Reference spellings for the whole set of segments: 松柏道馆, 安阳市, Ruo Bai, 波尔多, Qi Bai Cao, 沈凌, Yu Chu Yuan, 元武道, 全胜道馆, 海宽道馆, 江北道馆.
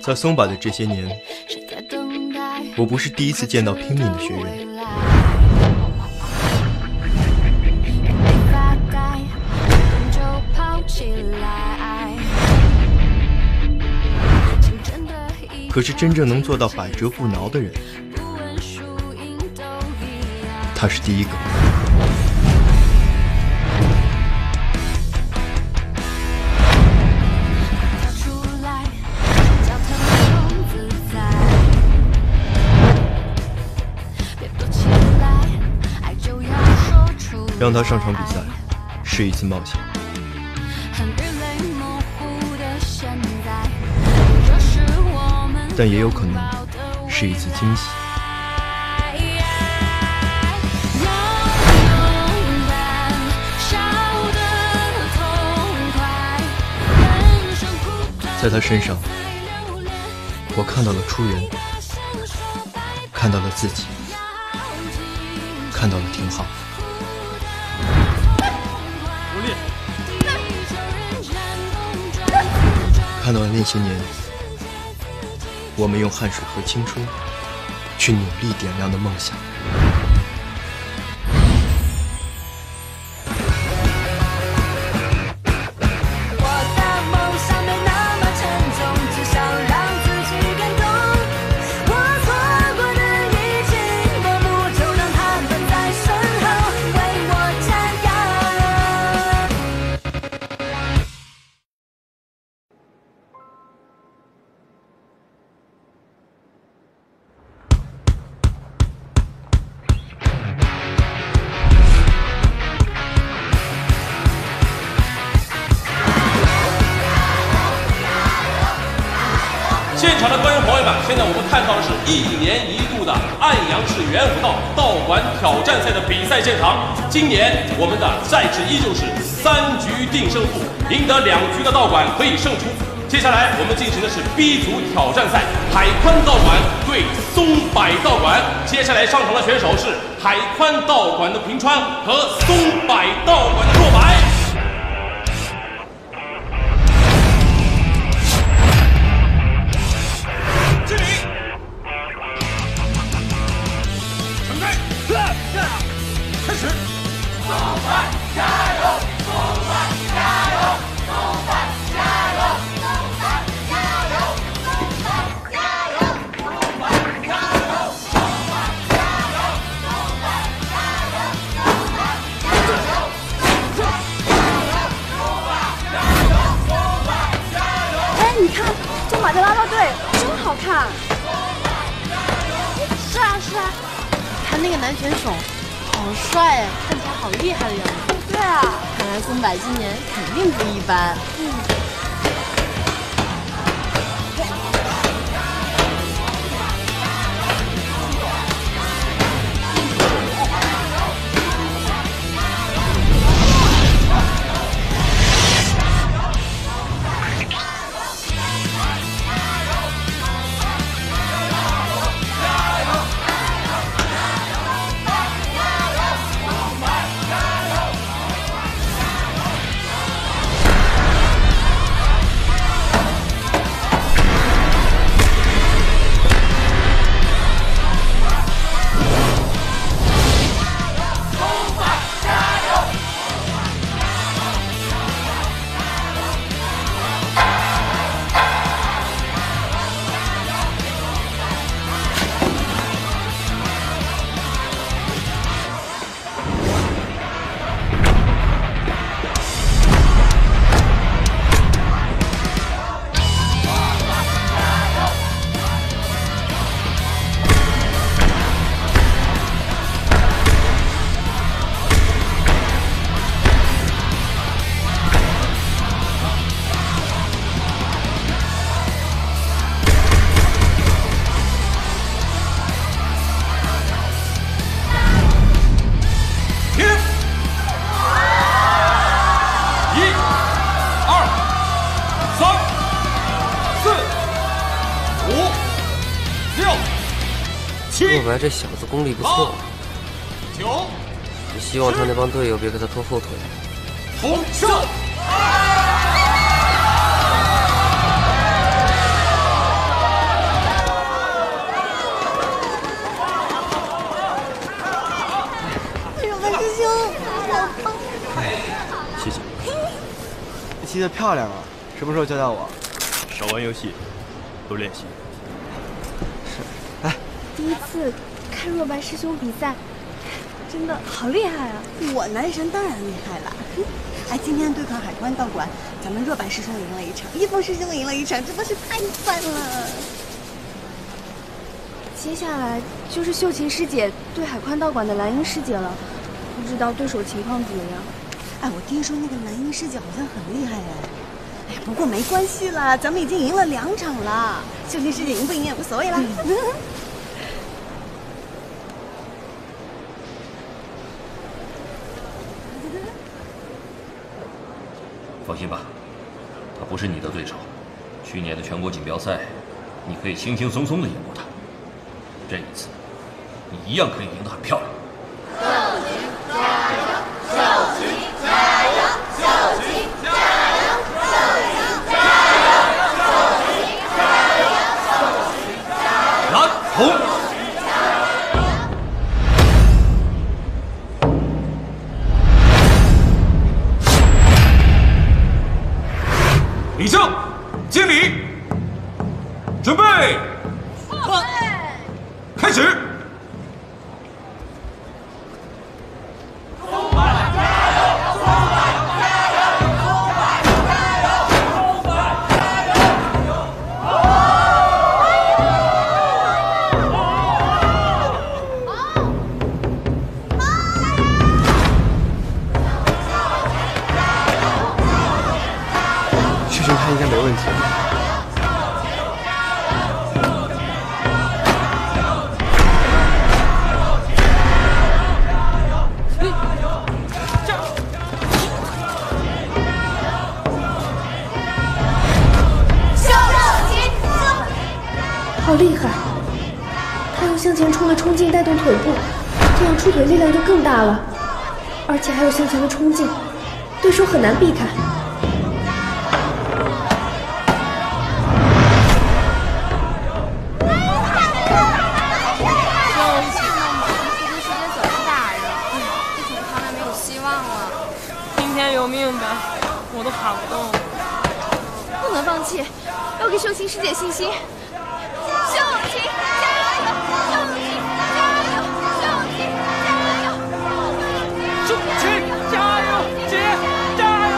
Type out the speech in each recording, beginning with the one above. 在松柏的这些年，我不是第一次见到拼命的学员。可是真正能做到百折不挠的人，他是第一个。让他上场比赛是一次冒险。但也有可能是一次惊喜。在他身上，我看到了初人，看到了自己，看到了挺好。 看到了那些年，我们用汗水和青春去努力点亮的梦想。我的梦想没那么沉重，至少让自己感动。我错过的一切，我不就让它们在身后为我加油。 现场的观众朋友们，现在我们看到的是1年1度的安阳市元武道道馆挑战赛的比赛现场。今年我们的赛制依旧是3局定胜负，赢得2局的道馆可以胜出。接下来我们进行的是 B 组挑战赛，海宽道馆对松柏道馆。接下来上场的选手是海宽道馆的平川和松柏道馆的若白。 那个男选手好帅呀，看起来好厉害的样子。对啊，看来松柏今年肯定不一般。若白这小子功力不错，只希望他那帮队友别给他拖后腿。同上！踢得漂亮啊！什么时候教教我？少玩游戏，多练习。哎，第一次看若白师兄比赛，真的好厉害啊！我男神当然厉害了。哎，今天对抗海关道馆，咱们若白师兄赢了一场，一峰师兄赢了一场，真的是太赞了。接下来就是秀琴师姐对海关道馆的蓝英师姐了，不知道对手情况怎么样？ 哎，我听说那个蓝鹰师姐好像很厉害哎，哎呀，不过没关系啦，咱们已经赢了2场了，秀琴师姐赢不赢也无所谓啦。放心吧，他不是你的对手，去年的全国锦标赛，你可以轻轻松松的赢过他，这一次，你一样可以赢得很漂亮。秀琴加油！秀琴！ 李正，敬礼，准备，开始。 好厉害！他用向前冲的冲劲带动腿部，这样出腿力量就更大了，而且还有向前的冲劲，对手很难避开。 要给秀琴师姐信心，秀琴加油！秀琴加油！秀琴加油！秀琴加油！姐加油！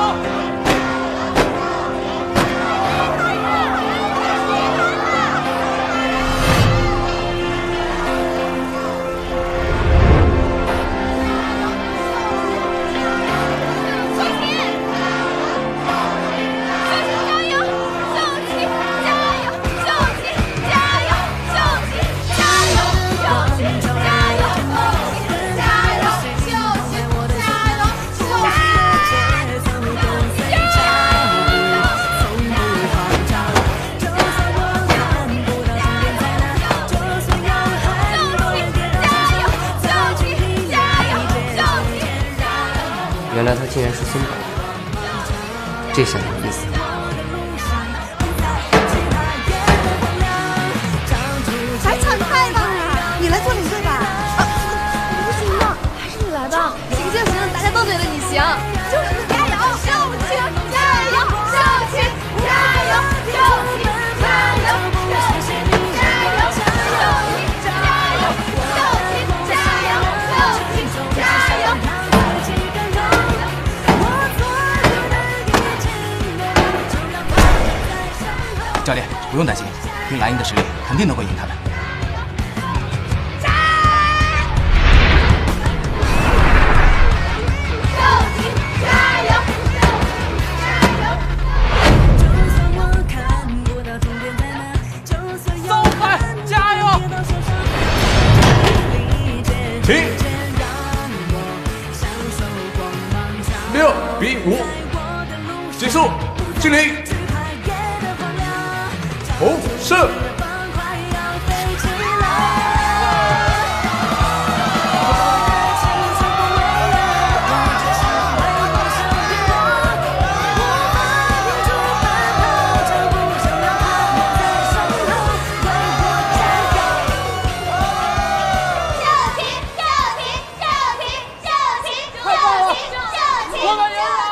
秀琴，秀琴加油！ 原来他竟然是孙宝，这下有意思了。还抢菜吧，你来做领队吧。啊，我不行了，还是你来吧。行行行，大家都觉得你行。秀琴加油！秀琴加油！秀琴加油！秀琴。 教练，不用担心，凭蓝鹰的实力，肯定能够赢他们。走开，加油！停！6比5，结束，敬礼。 红胜！秀琴！秀琴！秀琴！秀琴！快快快！我感觉。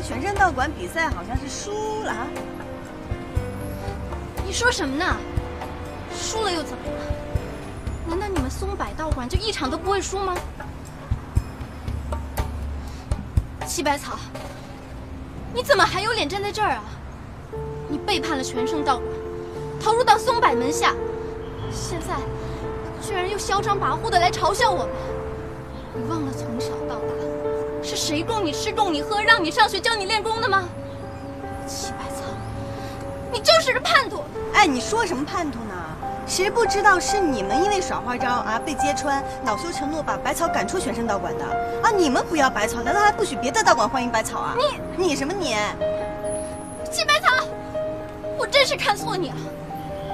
全山道馆比赛好像是输了啊！你说什么呢？输了又怎么了？难道你们松柏道馆就一场都不会输吗？齐百草，你怎么还有脸站在这儿啊？你背叛了全胜道馆，投入到松柏门下，现在居然又嚣张跋扈的来嘲笑我们！你忘了从小到大。 是谁供你吃、供你喝、让你上学、教你练功的吗？齐百草，你就是个叛徒！哎，你说什么叛徒呢？谁不知道是你们因为耍花招啊被揭穿，恼羞成怒把百草赶出全胜道馆的啊！你们不要百草，难道还不许别的道馆欢迎百草啊？你什么你？齐百草，我真是看错你了。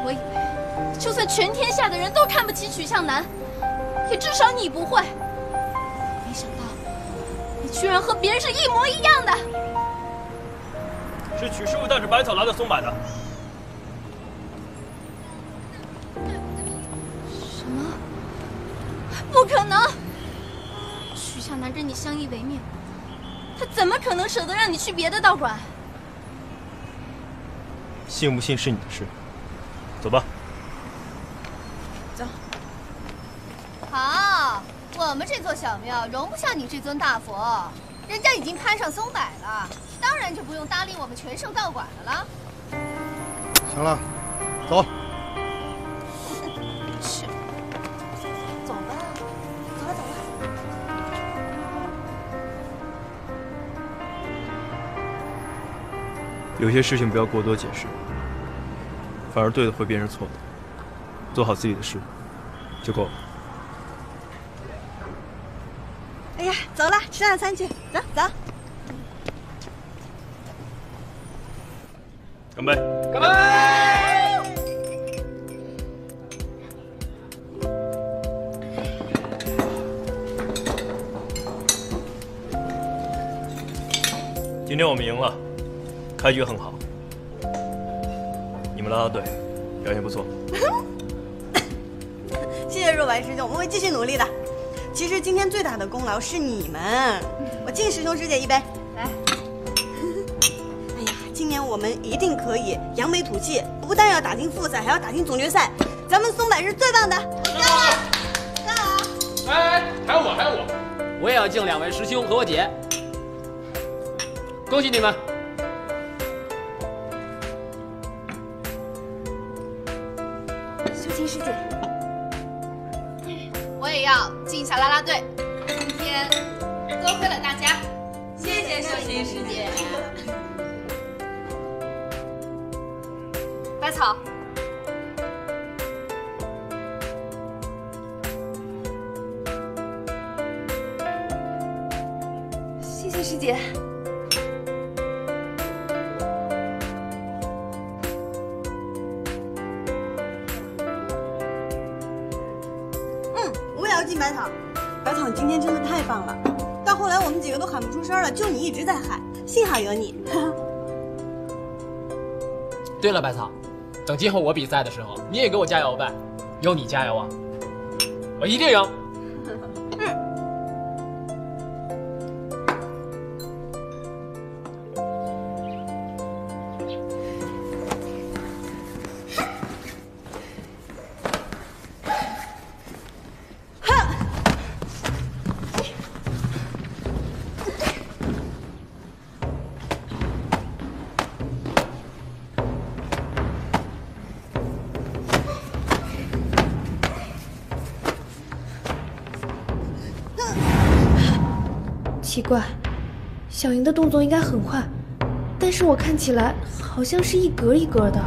我以为就算全天下的人都看不起曲向南，也至少你不会。没想到。 居然和别人是一模一样的，是曲师傅带着百草来的松柏的。什么？不可能！曲向南跟你相依为命，他怎么可能舍得让你去别的道馆？信不信是你的事，走吧。走。好。 我们这座小庙容不下你这尊大佛，人家已经攀上松柏了，当然就不用搭理我们全胜道馆的了。行了，走。是，走吧，走吧，走吧。有些事情不要过多解释，反而对的会变成错的。做好自己的事，就够了。 哎呀，走了，吃大餐去，走走。干杯！干杯！今天我们赢了，开局很好。你们拉拉队，表现不错。谢谢若白师兄，我们会继续努力的。 其实今天最大的功劳是你们，我敬师兄师姐一杯。来，哎呀，今年我们一定可以扬眉吐气，不但要打进复赛，还要打进总决赛。咱们松柏是最棒的，干了！干了！哎，还有我，还有我，我也要敬两位师兄和我姐，恭喜你们！修琴师姐。 要进一下啦啦队，今天多亏了大家，谢谢秀琴师姐。百草，谢谢师姐。今天真的太棒了，到后来我们几个都喊不出声了，就你一直在喊，幸好有你。对了，百草，等今后我比赛的时候，你也给我加油呗，有你加油啊！我一定赢。奇怪，小莹的动作应该很快，但是我看起来好像是一格一格的。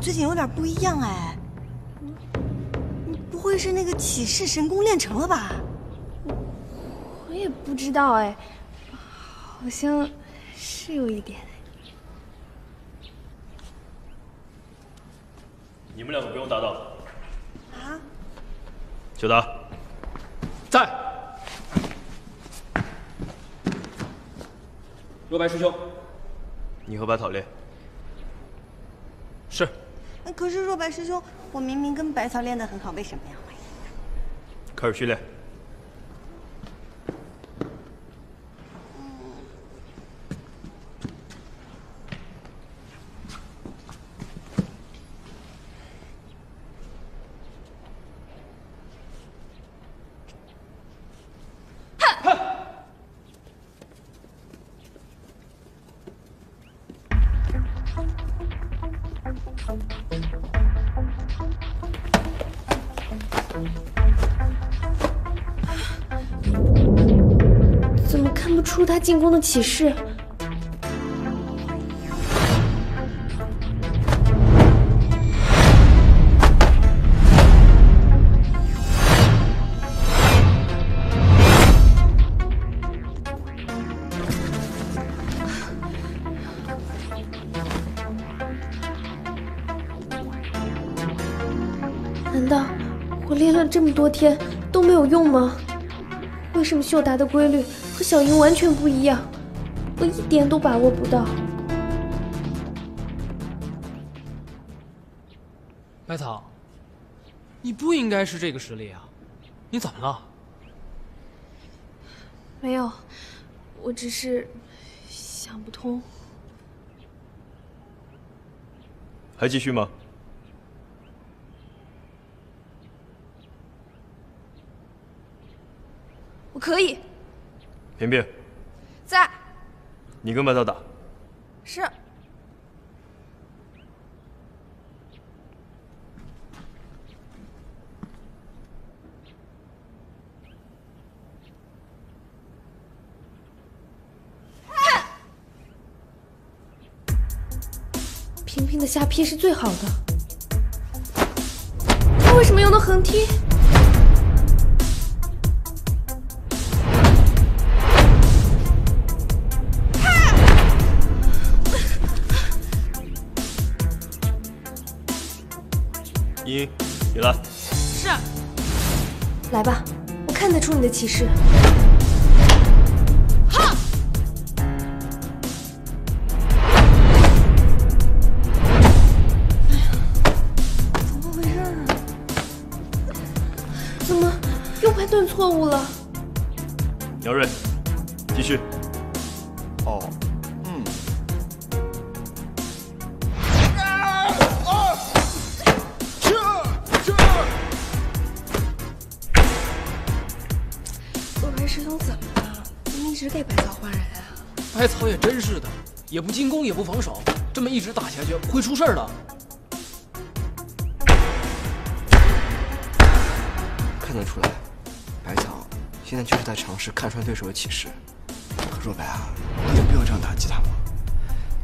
最近有点不一样哎，你不会是那个起势神功练成了吧？我也不知道哎，好像是有一点。你们两个不用打倒了。啊？九达，在。若白师兄，你和白讨练。是。 可是若白师兄，我明明跟白草练得很好，为什么要怀疑呢？开始训练。出他进攻的起势，难道我练了这么多天都没有用吗？为什么秀达的规律？ 和小莹完全不一样，我一点都把握不到。白草，你不应该是这个实力啊！你怎么了？没有，我只是想不通。还继续吗？我可以。 萍萍，在。你跟白草打。是。萍萍的下劈是最好的，她为什么又能横踢？ 一，你来。是。来吧，我看得出你的气势。哈！哎呀，怎么回事啊？怎么又判断错误了？苗瑞，继续。哦。 白草也真是的，也不进攻也不防守，这么一直打下去会出事儿的。看得出来，白草现在就是在尝试看穿对手的起势。可若白啊，你有必要这样打击他吗？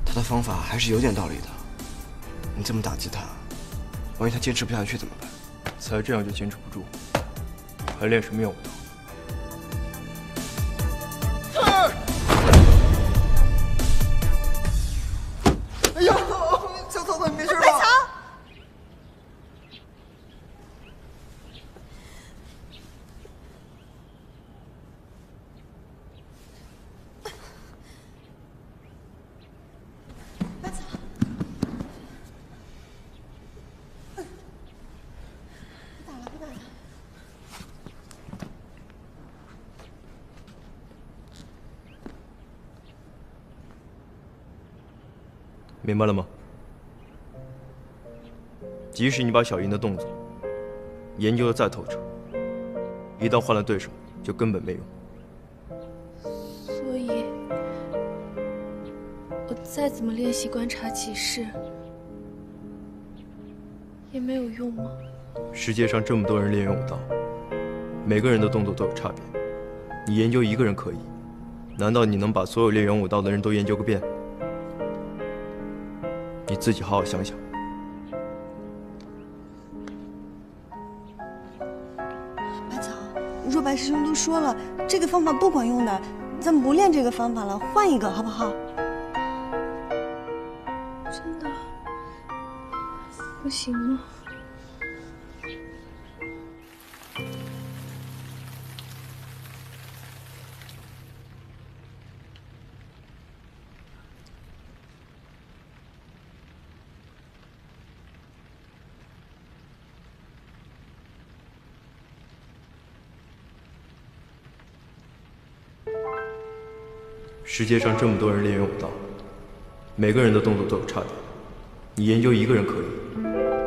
他的方法还是有点道理的。你这么打击他，万一他坚持不下去怎么办？才这样就坚持不住，还练什么耀武道？ 明白了吗？即使你把小银的动作研究的再透彻，一旦换了对手，就根本没用。所以，我再怎么练习观察起势，也没有用吗？世界上这么多人练武道，每个人的动作都有差别。你研究一个人可以，难道你能把所有练武道的人都研究个遍？ 你自己好好想想。白草，若白师兄都说了，这个方法不管用的，咱们不练这个方法了，换一个好不好？真的不行吗？ 世界上这么多人练武道，每个人的动作都有差别。你研究一个人可以，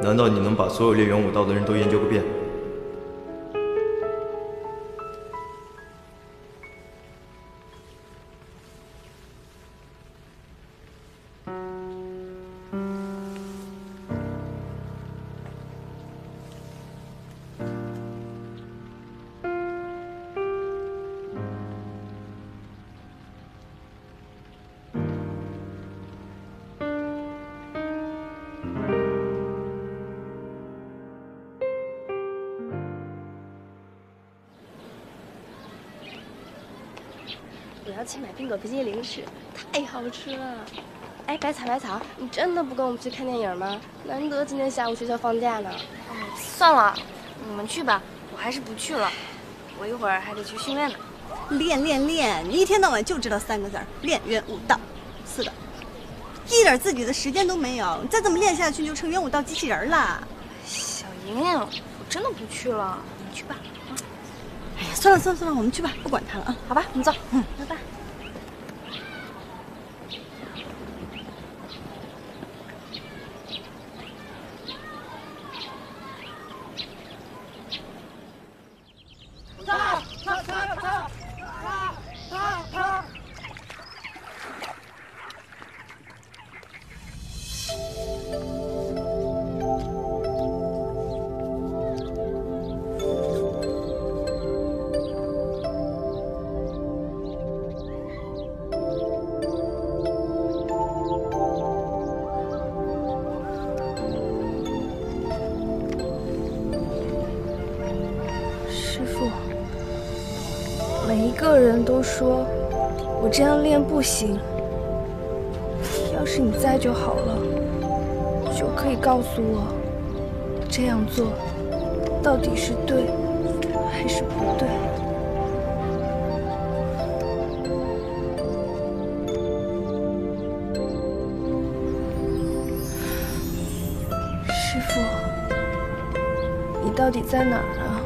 难道你能把所有练武道的人都研究个遍？我要去买冰果冰激凌吃，太好吃了！哎，百草百草，你真的不跟我们去看电影吗？难得今天下午学校放假呢。哎，算了，你们去吧，我还是不去了。我一会儿还得去训练呢。练练练！你一天到晚就知道三个字儿：练元武道。是的，一点自己的时间都没有。你再这么练下去，你就成元武道机器人了。小莹莹，我真的不去了，你们去吧。 哎呀，算了算了算了，我们去吧，不管他了啊，好吧，我们走，嗯，拜拜。他！都说我这样练不行，要是你在就好了，就可以告诉我这样做到底是对还是不对。师傅，你到底在哪儿啊？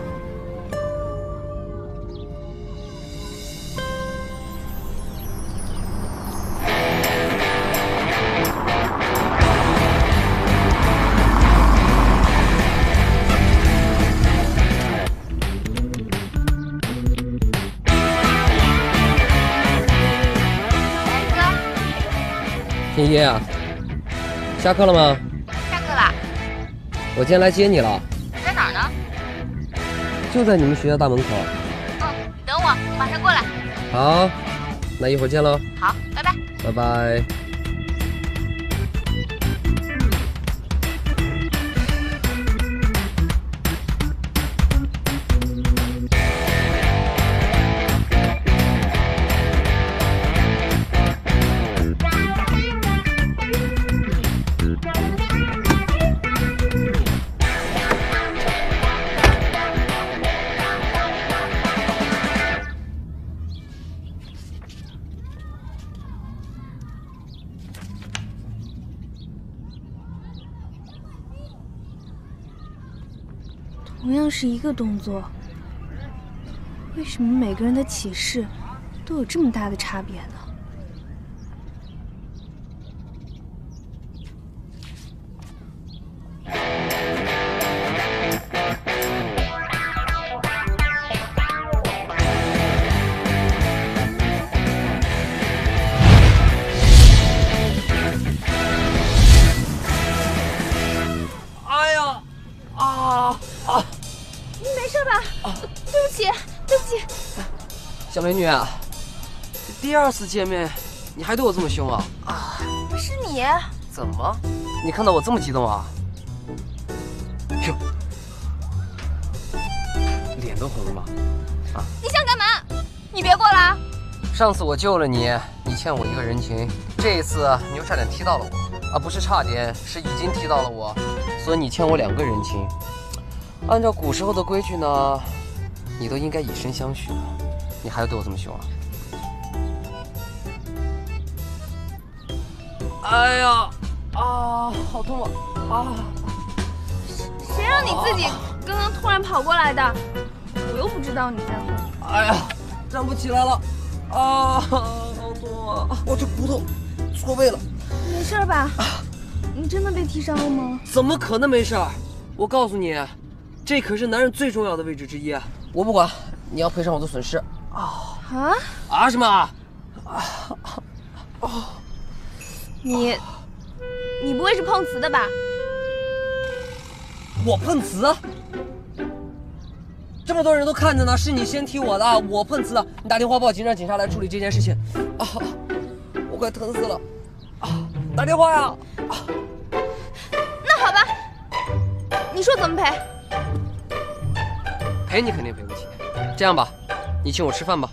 天一啊，下课了吗？下课了。我今天来接你了。你在哪儿呢？就在你们学校大门口。哦，你等我，我马上过来。好，那一会儿见喽。好，拜拜。拜拜。同样是一个动作，为什么每个人的起势都有这么大的差别呢？ 小美女啊，第二次见面，你还对我这么凶啊？啊，是你？怎么？你看到我这么激动啊？哟，脸都红了吗？啊！你想干嘛？你别过来！上次我救了你，你欠我一个人情。这一次你又差点踢到了我，啊，不是差点，是已经踢到了我，所以你欠我两个人情。按照古时候的规矩呢，你都应该以身相许了。 你还要对我这么凶啊！哎呀，啊，好痛啊！啊，谁让你自己刚刚突然跑过来的？我又不知道你在乎。哎呀，站不起来了！啊，好痛啊！我这骨头错位了。没事吧？你真的被踢伤了吗？怎么可能没事？我告诉你，这可是男人最重要的位置之一。我不管，你要赔偿我的损失。 啊啊啊！什么啊？哦，你不会是碰瓷的吧？我碰瓷？这么多人都看着呢，是你先踢我的，我碰瓷的。你打电话报警，让警察来处理这件事情。啊，我快疼死了！啊，打电话呀！啊，那好吧，你说怎么赔？赔你肯定赔不起。这样吧。 你请我吃饭吧。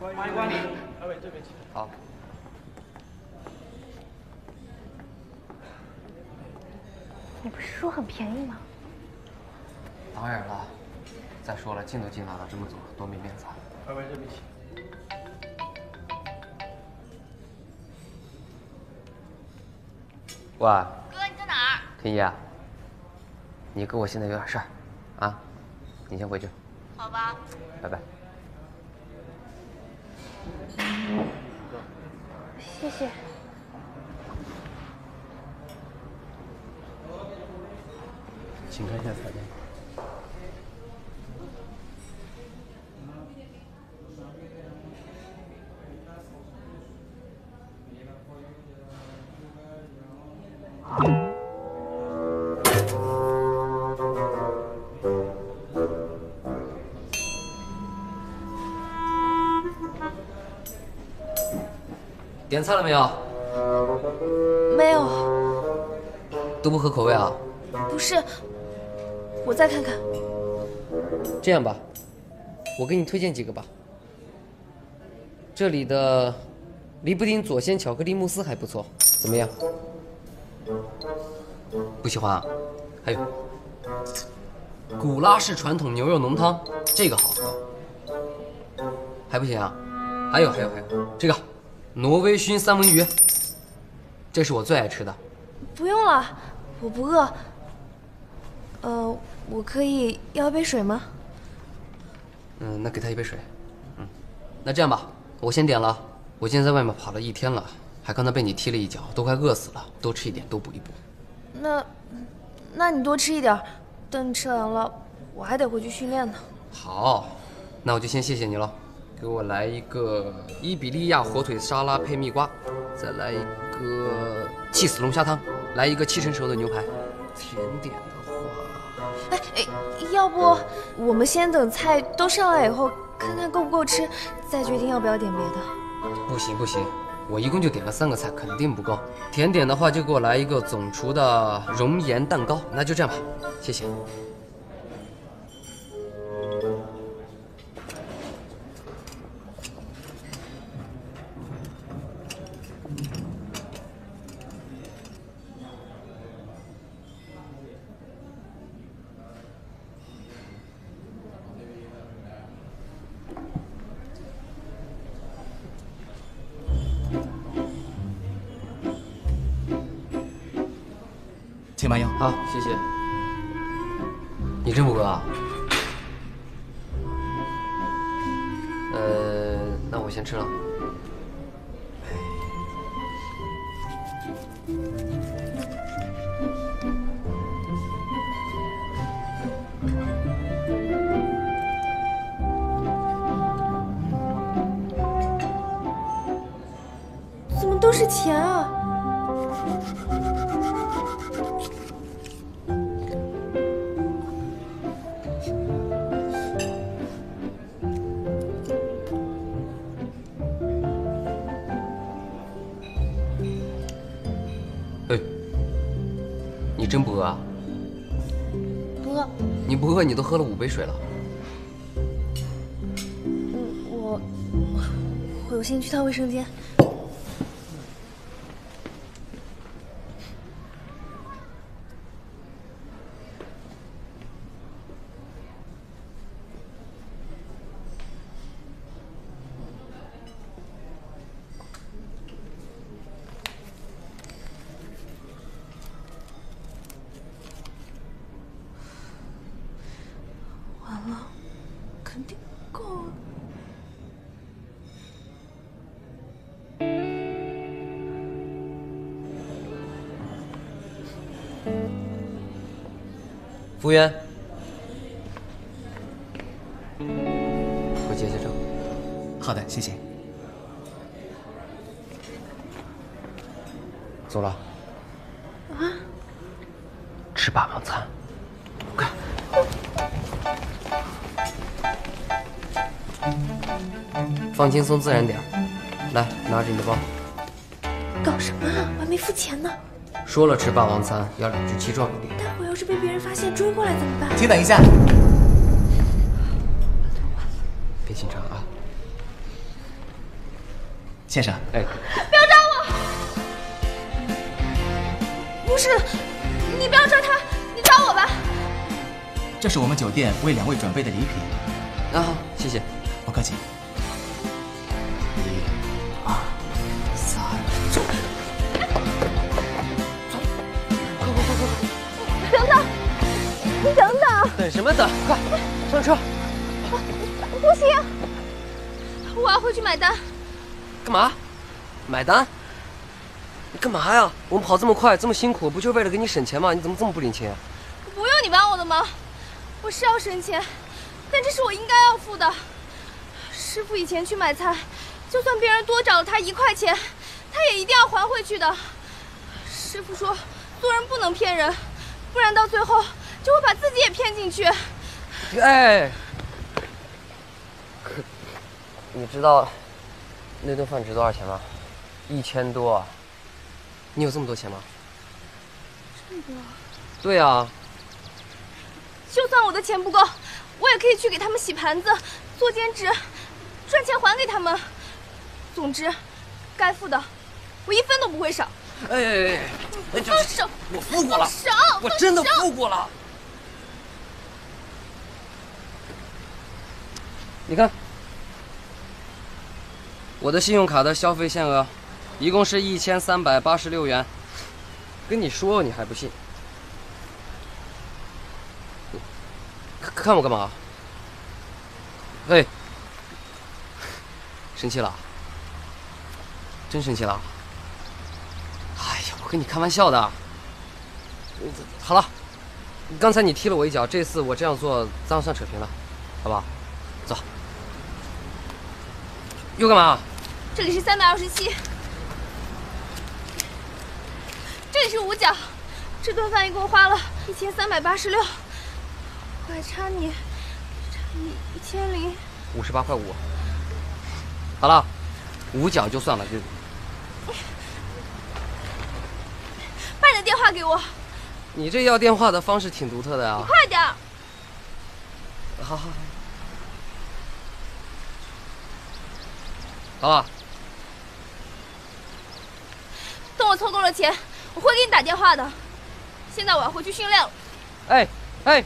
欢迎光临，二位这边请。好。 你不是说很便宜吗？当然了，再说了，进都进来了，这么做多没面子啊！二位这边请。喂，哥，你在哪儿？天一啊，你哥我现在有点事儿，啊，你先回去。好吧。拜拜。谢谢。 请看一下彩蛋。点菜了没有？没有。都不合口味啊？不是。 我再看看。这样吧，我给你推荐几个吧。这里的梨布丁、左鲜巧克力慕斯还不错，怎么样？不喜欢啊？还有，古拉式传统牛肉浓汤，这个好喝。还不行啊？还有，这个挪威熏三文鱼，这是我最爱吃的。不用了，我不饿。 我可以要一杯水吗？嗯，那给他一杯水。嗯，那这样吧，我先点了。我今天在外面跑了一天了，还刚才被你踢了一脚，都快饿死了。多吃一点，多补一补。那你多吃一点，等你吃完了，我还得回去训练呢。好，那我就先谢谢你了。给我来一个伊比利亚火腿沙拉配蜜瓜，再来一个起司龙虾汤，来一个7成熟的牛排，甜点的。 哎，要不我们先等菜都上来以后，看看够不够吃，再决定要不要点别的。不行，我一共就点了3个菜，肯定不够。甜点的话，就给我来一个总厨的熔岩蛋糕。那就这样吧，谢谢。麻药。好，谢谢。你真不饿啊？那我先吃了。怎么都是钱啊！ 真不饿啊？不饿。你不饿，你都喝了5杯水了。我有心去趟卫生间。服务员，我结下账。好的，谢谢。走了。啊？吃霸王餐。快！放轻松，自然点。来，拿着你的包。搞什么啊？我还没付钱呢。 说了吃霸王餐要理直气壮一点，但我要是被别人发现追过来怎么办？请等一下，别紧张啊，先生。哎，不要抓我！不是，你不要抓他，你抓我吧。这是我们酒店为两位准备的礼品。啊，好，谢谢，不客气。 等什么等？快上车！不行，我要回去买单。干嘛？买单？你干嘛呀？我们跑这么快，这么辛苦，不就是为了给你省钱吗？你怎么这么不领情啊？不用你帮我的忙，我是要省钱，但这是我应该要付的。师傅以前去买菜，就算别人多找了他1块钱，他也一定要还回去的。师傅说，做人不能骗人，不然到最后。 就会把自己也骗进去。哎，你知道那顿饭值多少钱吗？1000多。你有这么多钱吗？这么多？对啊。就算我的钱不够，我也可以去给他们洗盘子、做兼职，赚钱还给他们。总之，该付的，我一分都不会少。哎哎哎！放手！我付过了。放手！我真的付过了。 你看，我的信用卡的消费限额，一共是1386元。跟你说你还不信，看我干嘛？哎，生气了？真生气了？哎呀，我跟你开玩笑的。好了，刚才你踢了我一脚，这次我这样做咱俩算扯平了，好不好？ 走，又干嘛？这里是327，这里是5角。这顿饭一共花了1386，我还差你1058.5。好了，5角就算了，就。把你的电话给我。你这要电话的方式挺独特的呀。你快点。好好好。 好吧，等我凑够了钱，我会给你打电话的。现在我要回去训练了。哎哎，哎，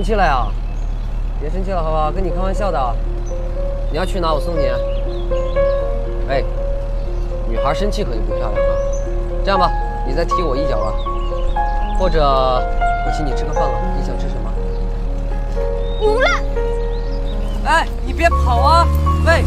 生气了呀？别生气了，好不好？跟你开玩笑的。你要去哪？我送你。哎，女孩生气可就不漂亮了。这样吧，你再踢我一脚吧，或者我请你吃个饭了。你想吃什么？无论。哎，你别跑啊！喂。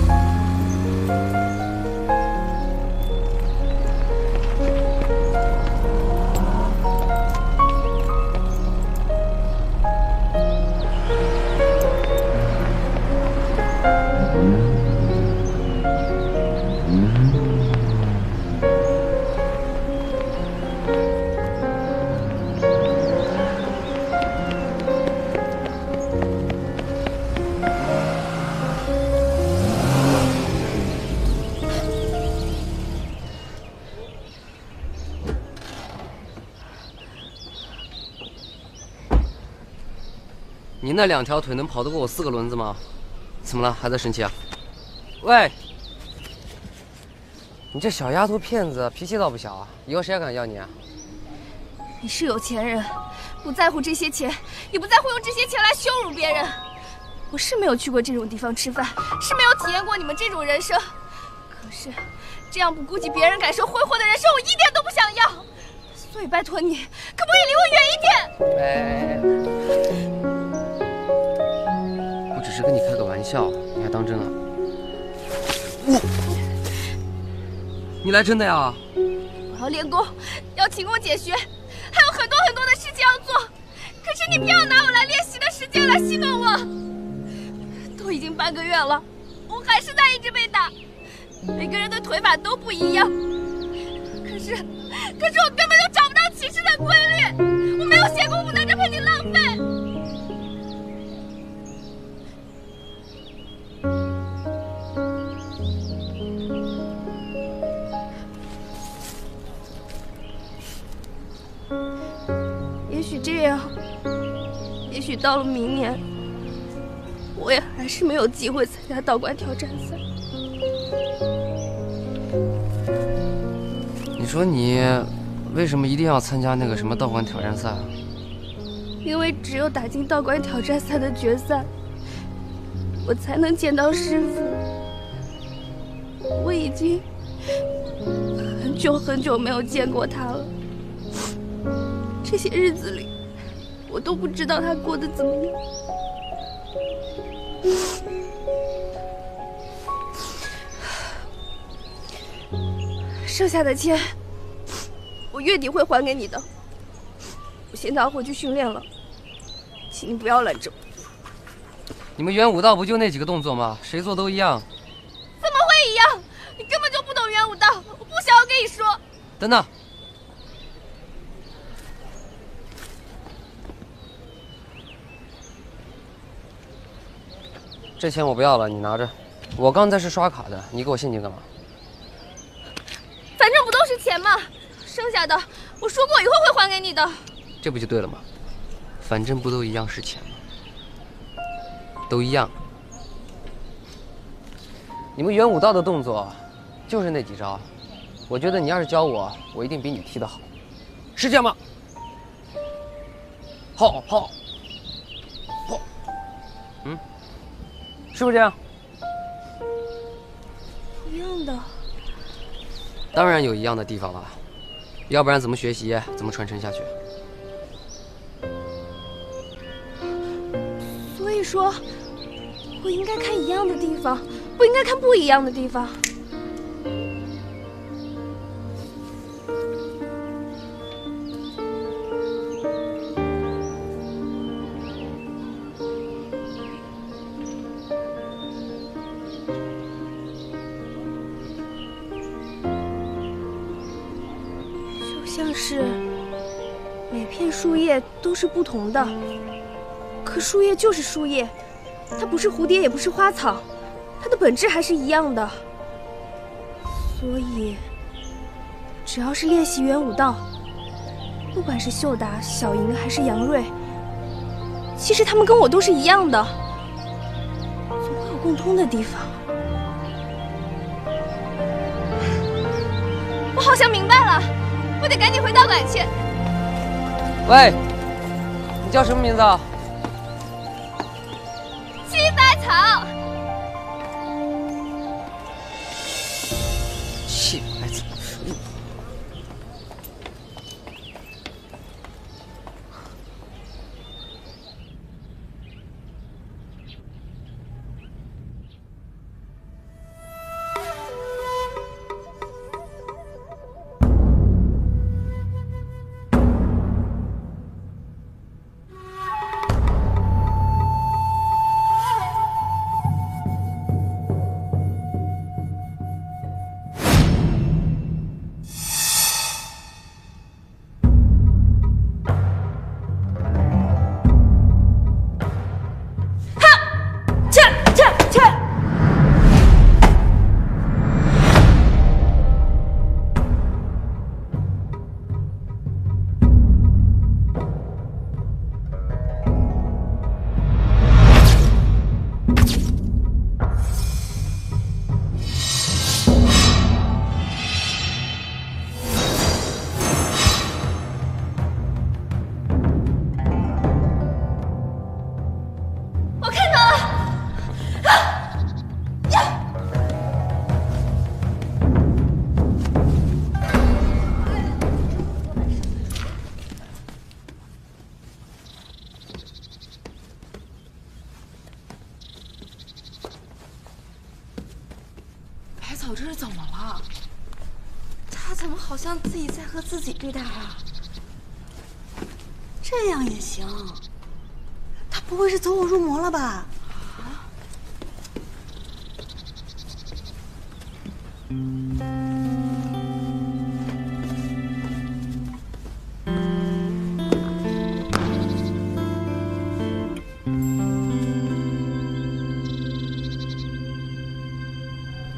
你那两条腿能跑得过我4个轮子吗？怎么了？还在生气啊？喂，你这小丫头片子脾气倒不小啊！以后谁还敢要你啊？你是有钱人，不在乎这些钱，也不在乎用这些钱来羞辱别人。我是没有去过这种地方吃饭，是没有体验过你们这种人生。可是，这样不顾及别人感受挥霍的人生，我一点都不想要。所以拜托你，可不可以离我远一点？哎。 只是跟你开个玩笑，你还当真了？你来真的呀？我要练功，要勤工俭学，还有很多很多的事情要做。可是你偏要拿我来练习的时间来戏弄我。都已经半个月了，我还是在一直被打。每个人的腿法都不一样，可是我根本就找不到骑士的规律。我没有闲工夫在这陪你浪费。 这样，也许到了明年，我也还是没有机会参加道馆挑战赛。你说你为什么一定要参加那个什么道馆挑战赛啊？因为只有打进道馆挑战赛的决赛，我才能见到师父。我已经很久很久没有见过他了。 这些日子里，我都不知道他过得怎么样。剩下的钱，我月底会还给你的。我现在要回去训练了，请你不要拦着我。你们元武道不就那几个动作吗？谁做都一样。怎么会一样？你根本就不懂元武道，我不想要跟你说。等等。 这钱我不要了，你拿着。我刚才是刷卡的，你给我现金干嘛？反正不都是钱嘛，剩下的我说过以后会还给你的。这不就对了吗？反正不都一样是钱吗？都一样。你们元武道的动作就是那几招，我觉得你要是教我，我一定比你踢得好，是这样吗？好，嗯。 是不是这样？一样的。当然有一样的地方了，要不然怎么学习，怎么传承下去？所以说，我应该看一样的地方，不应该看不一样的地方。都是不同的，可树叶就是树叶，它不是蝴蝶，也不是花草，它的本质还是一样的。所以，只要是练习元武道，不管是秀达、小莹还是杨瑞，其实他们跟我都是一样的，总会有共通的地方。我好像明白了，我得赶紧回道馆去。喂。 你叫什么名字啊？好。气牌子。这是怎么了？他怎么好像自己在和自己对待啊？这样也行？他不会是走火入魔了吧？啊！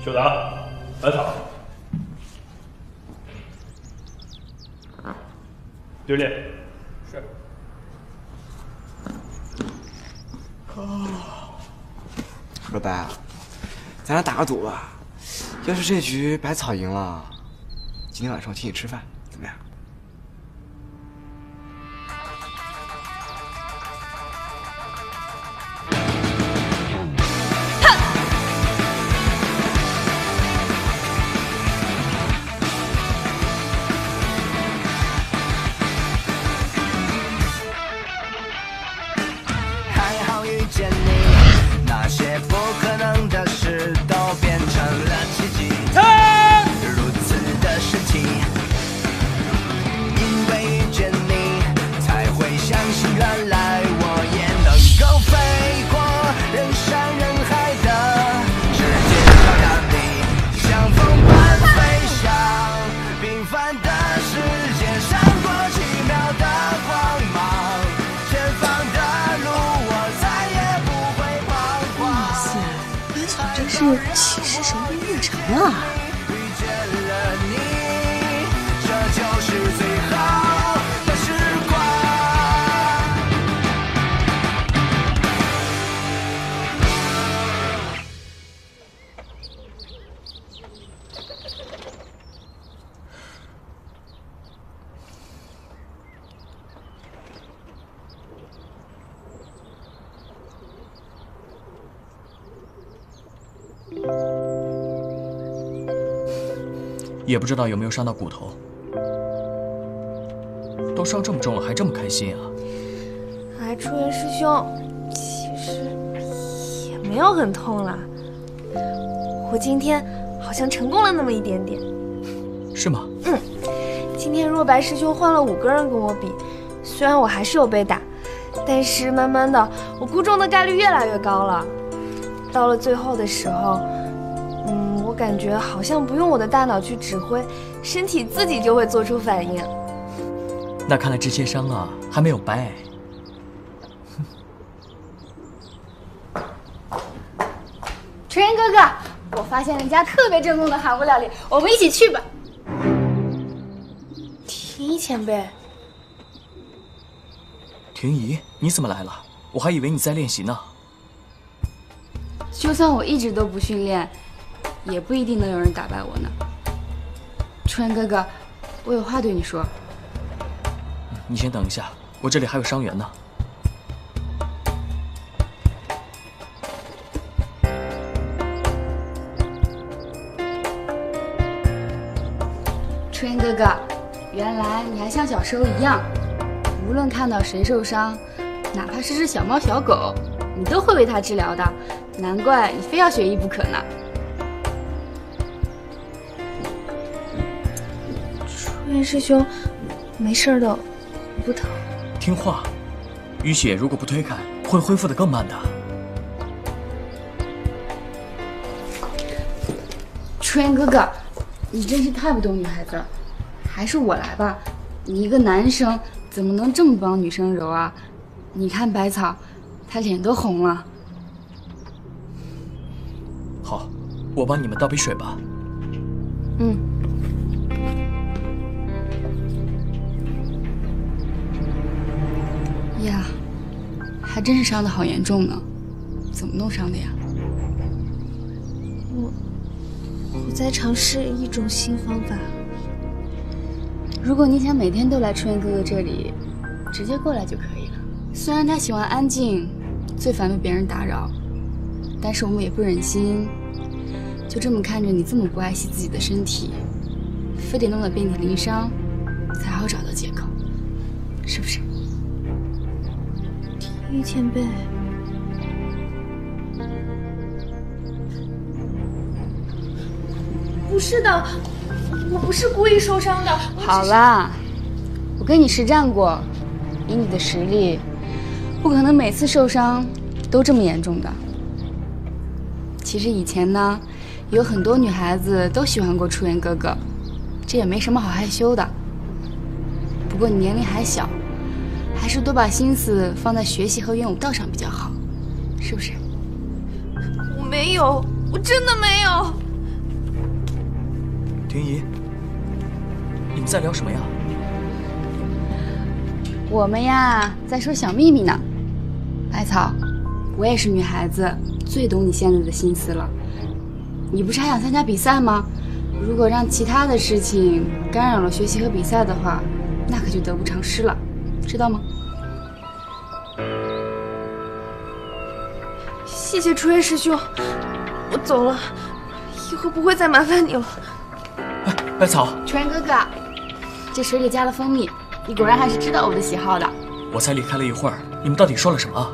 秀达。 百草，队列是。老白啊，咱俩打个赌吧，要是这局百草赢了，今天晚上我请你吃饭，怎么样？岂是神魂夜城啊！也不知道有没有伤到骨头，都伤这么重了，还这么开心啊！哎，初云师兄，其实也没有很痛啦。我今天好像成功了那么一点点。是吗？嗯，今天若白师兄换了5个人跟我比，虽然我还是有被打，但是慢慢的我估中的概率越来越高了。到了最后的时候。 我感觉好像不用我的大脑去指挥，身体自己就会做出反应。那看来这些伤啊还没有掰。楚言哥哥，我发现人家特别正宗的韩国料理，我们一起去吧。婷宜前辈，婷宜，你怎么来了？我还以为你在练习呢。就算我一直都不训练。 也不一定能有人打败我呢，楚言哥哥，我有话对你说。你先等一下，我这里还有伤员呢。春哥哥，原来你还像小时候一样，无论看到谁受伤，哪怕是只小猫小狗，你都会为它治疗的。难怪你非要学医不可呢。初远师兄，没事的，不疼。听话，淤血如果不推开，会恢复的更慢的。初远哥哥，你真是太不懂女孩子了，还是我来吧。你一个男生怎么能这么帮女生揉啊？你看百草，她脸都红了。好，我帮你们倒杯水吧。嗯。呀，还真是伤得好严重呢，怎么弄伤的呀？我在尝试一种新方法。如果你想每天都来春哥哥这里，直接过来就可以了。虽然他喜欢安静，最烦被别人打扰，但是我们也不忍心就这么看着你这么不爱惜自己的身体，非得弄得遍体鳞伤，才好找到借口，是不是？体育前辈。 不是的，我不是故意受伤的。好啦，我跟你实战过，以你的实力，不可能每次受伤都这么严重的。其实以前呢，有很多女孩子都喜欢过初远哥哥，这也没什么好害羞的。不过你年龄还小，还是多把心思放在学习和元武道上比较好，是不是？我没有，我真的没有。 云姨，你们在聊什么呀？我们呀，在说小秘密呢。百草，我也是女孩子，最懂你现在的心思了。你不是还想参加比赛吗？如果让其他的事情干扰了学习和比赛的话，那可就得不偿失了，知道吗？谢谢初月师兄，我走了，以后不会再麻烦你了。 百草，楚然哥哥，这水里加了蜂蜜，你果然还是知道我的喜好的。我才离开了一会儿，你们到底说了什么？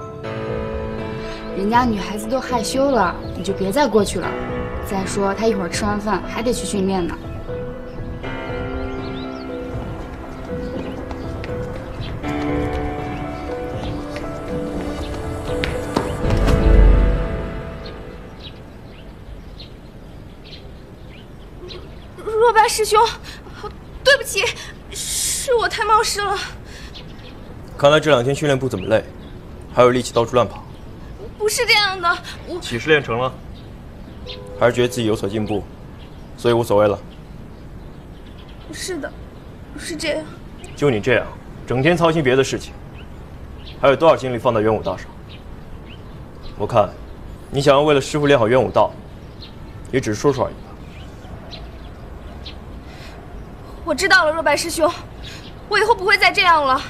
人家女孩子都害羞了，你就别再过去了。再说她一会儿吃完饭还得去训练呢。师兄，对不起，是我太冒失了。看来这两天训练不怎么累，还有力气到处乱跑。不是这样的，我岂是练成了，还是觉得自己有所进步，所以无所谓了。是的，是这样。就你这样，整天操心别的事情，还有多少精力放在元武道上？我看，你想要为了师傅练好元武道，也只是说说而已。 我知道了，若白师兄，我以后不会再这样了，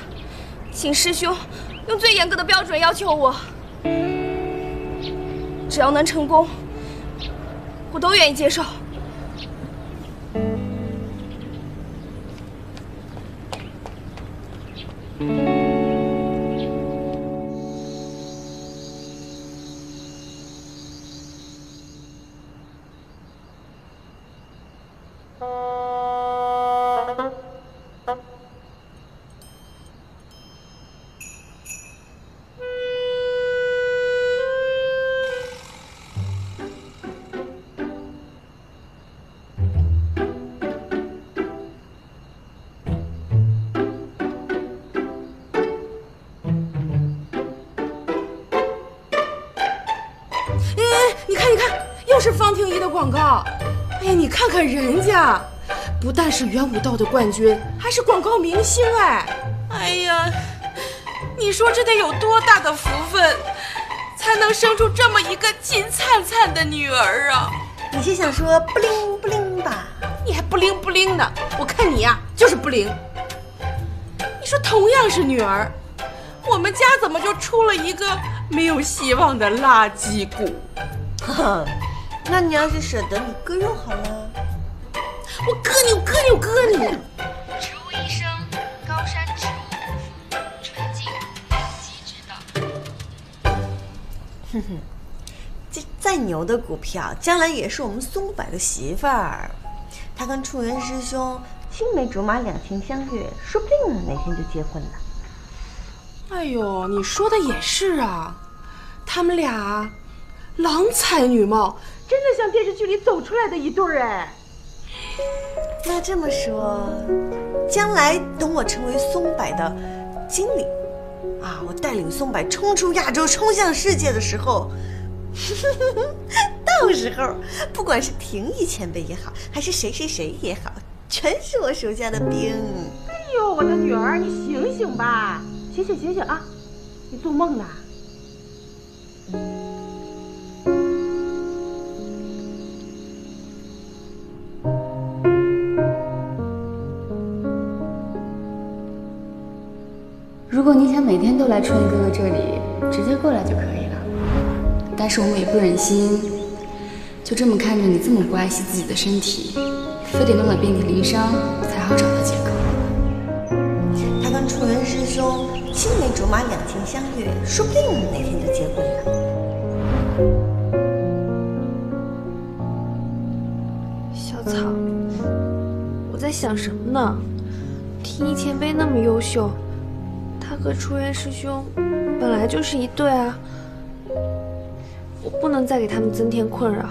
请师兄用最严格的标准要求我，只要能成功，我都愿意接受。广告，哎呀，你看看人家，不但是元武道的冠军，还是广告明星哎！哎呀，你说这得有多大的福分，才能生出这么一个金灿灿的女儿啊！你就想说不灵不灵吧？你还不灵不灵呢？我看你呀、就是不灵。你说同样是女儿，我们家怎么就出了一个没有希望的垃圾股？哈哈。 那你要是舍得，你割肉好了。我割你，我割你，我割你！哼哼，这再牛的股票，将来也是我们松柏的媳妇儿。他跟处元师兄青梅竹马，两情相悦，说不定呢哪天就结婚了。哎呦，你说的也是啊，他们俩郎才女貌，真的像电视剧里走出来的一对儿哎。那这么说，将来等我成为松柏的经理，啊，我带领松柏冲出亚洲，冲向世界的时候，到时候不管是廷义前辈也好，还是谁谁谁也好，全是我手下的兵。哎呦，我的女儿，你醒醒吧，醒醒醒醒啊！你做梦呢？如果你想每天都来春雨哥哥这里，直接过来就可以了。但是我们也不忍心就这么看着你这么不爱惜自己的身体，非得弄得遍体鳞伤才好找到借口。他跟楚云师兄青梅竹马，两情相悦，说不定我们哪天就结婚了。小草，我在想什么呢？听你前辈那么优秀。 他和楚元师兄本来就是一对啊，我不能再给他们增添困扰。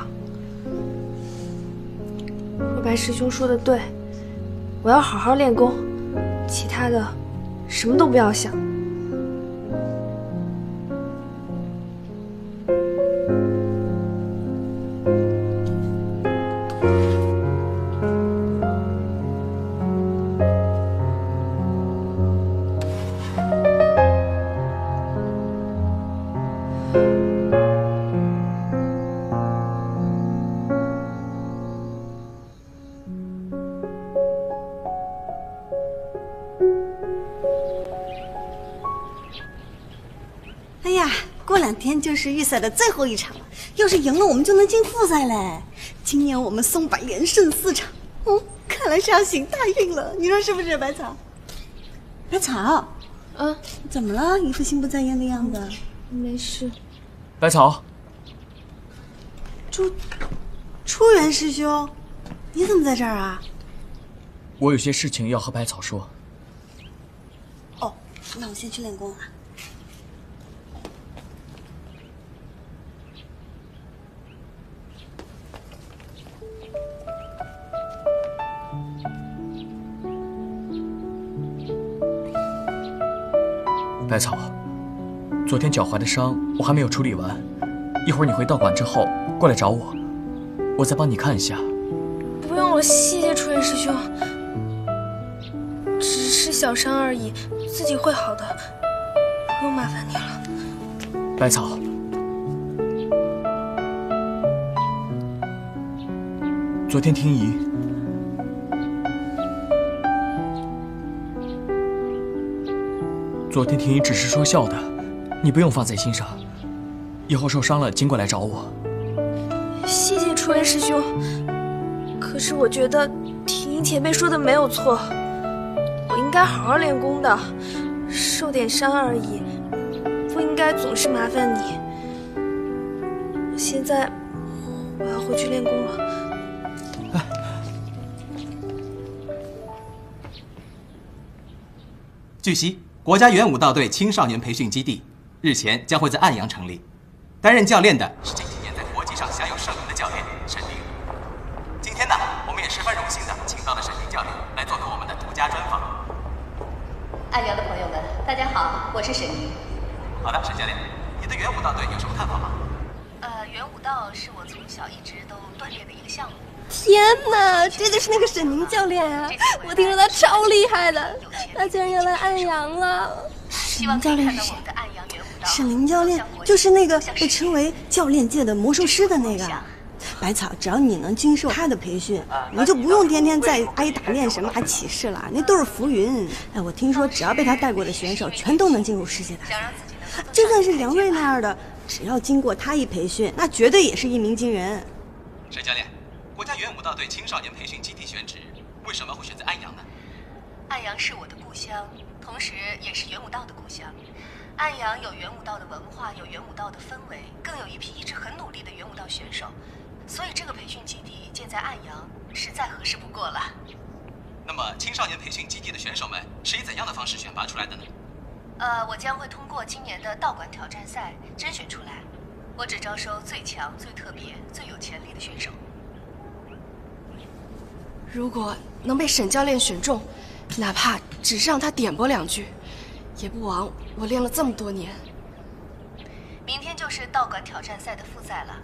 若白师兄说的对，我要好好练功，其他的什么都不要想。就是预赛的最后一场了，要是赢了，我们就能进复赛嘞。今年我们松柏连胜4场，嗯，看来是要行大运了。你说是不是，百草？百草，嗯，怎么了？一副心不在焉的样子。没事。百草，初元师兄，你怎么在这儿啊？我有些事情要和百草说。哦，那我先去练功了。 百草，昨天脚踝的伤我还没有处理完，一会儿你回道馆之后过来找我，我再帮你看一下。不用了，谢谢楚元师兄，只是小伤而已，自己会好的，不用麻烦你了。百草，昨天听姨。 昨天婷宜只是说笑的，你不用放在心上。以后受伤了尽管来找我。谢谢楚元师兄，可是我觉得婷宜前辈说的没有错，我应该好好练功的，受点伤而已，不应该总是麻烦你。现在我要回去练功了。 据悉，国家元武道队青少年培训基地日前将会在安阳成立，担任教练的是这几年在国际上享有盛名的教练沈凌。今天呢，我们也十分荣幸的请到了沈凌教练来做客我们的独家专访。安阳的朋友们，大家好，我是沈凌。好的，沈教练，你对元武道队有什么看法吗？元武道是我从小一直都锻炼的一个项目。 天哪，这就是那个沈宁教练啊！我听说他超厉害的，他竟然要来安阳了。沈宁教练是谁？沈宁教练就是那个被称为教练界的魔术师的那个。百草，只要你能经受他的培训，你就不用天天再挨打练什么起势了，那都是浮云。哎，我听说只要被他带过的选手，全都能进入世界大赛。就算是梁瑞那样的，只要经过他一培训，那绝对也是一鸣惊人。沈教练。 国家元武道队青少年培训基地选址为什么会选择安阳呢？安阳是我的故乡，同时也是元武道的故乡。安阳有元武道的文化，有元武道的氛围，更有一批一直很努力的元武道选手，所以这个培训基地建在安阳是再合适不过了。那么青少年培训基地的选手们是以怎样的方式选拔出来的呢？我将会通过今年的道馆挑战赛甄选出来，我只招收最强、最特别、最有潜力的选手。如果能被沈教练选中，哪怕只是让他点拨两句， 也不枉我练了这么多年。明天就是道馆挑战赛的复赛了，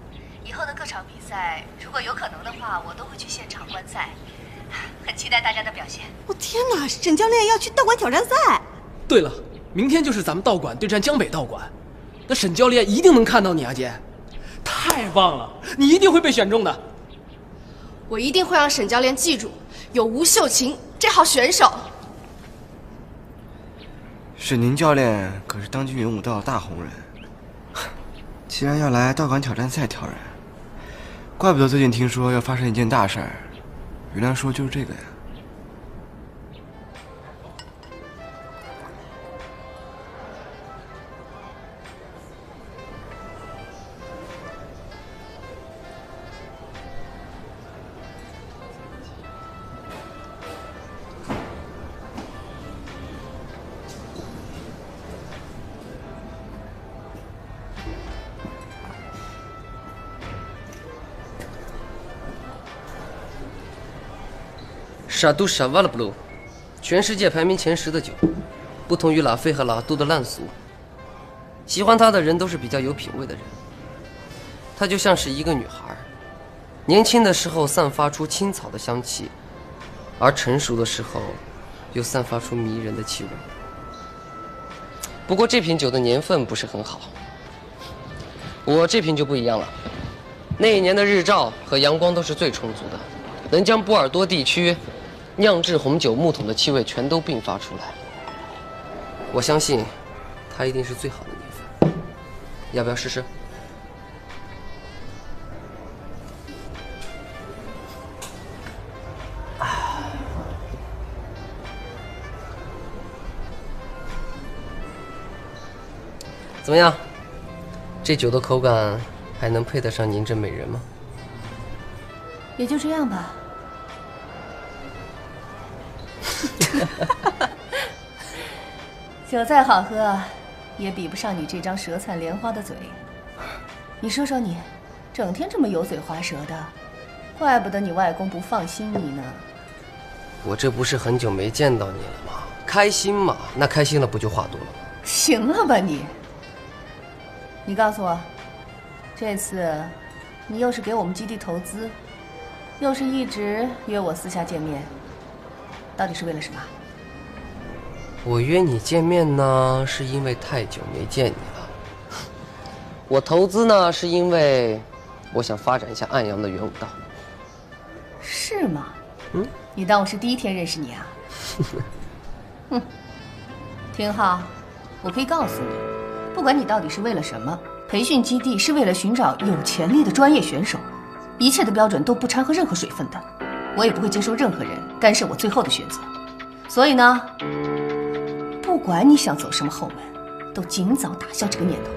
以后的各场比赛，如果有可能的话，我都会去现场观赛，很期待大家的表现。我天哪，沈教练要去道馆挑战赛！对了，明天就是咱们道馆对战江北道馆，那沈教练一定能看到你啊，姐！太棒了，你一定会被选中的。我一定会让沈教练记住有吴秀琴这号选手。 沈宁教练可是当今元武道大红人，既然要来道馆挑战赛挑人，怪不得最近听说要发生一件大事儿，原来说就是这个呀。傻杜傻瓦拉布鲁，全世界排名前10的酒，不同于拉菲和拉杜的烂俗。喜欢他的人都是比较有品味的人。她就像是一个女孩，年轻的时候散发出青草的香气，而成熟的时候又散发出迷人的气味。不过这瓶酒的年份不是很好，我这瓶就不一样了。那一年的日照和阳光都是最充足的，能将波尔多地区 酿制红酒木桶的气味全都迸发出来，我相信，它一定是最好的年份。要不要试试？怎么样？这酒的口感还能配得上您这美人吗？也就这样吧。 酒再好喝，也比不上你这张舌灿莲花的嘴。你说说你，整天这么油嘴滑舌的，怪不得你外公不放心你呢。我这不是很久没见到你了吗？开心嘛，那开心了不就话多了吗？行了吧你！你告诉我，这次你又是给我们基地投资，又是一直约我私下见面， 到底是为了什么？我约你见面呢，是因为太久没见你了。我投资呢，是因为我想发展一下安阳的元武道。是吗？嗯，你当我是第一天认识你啊？哼，挺好。我可以告诉你，不管你到底是为了什么，培训基地是为了寻找有潜力的专业选手，一切的标准都不掺和任何水分的。 我也不会接受任何人干涉我最后的选择，所以呢，不管你想走什么后门，都尽早打消这个念头。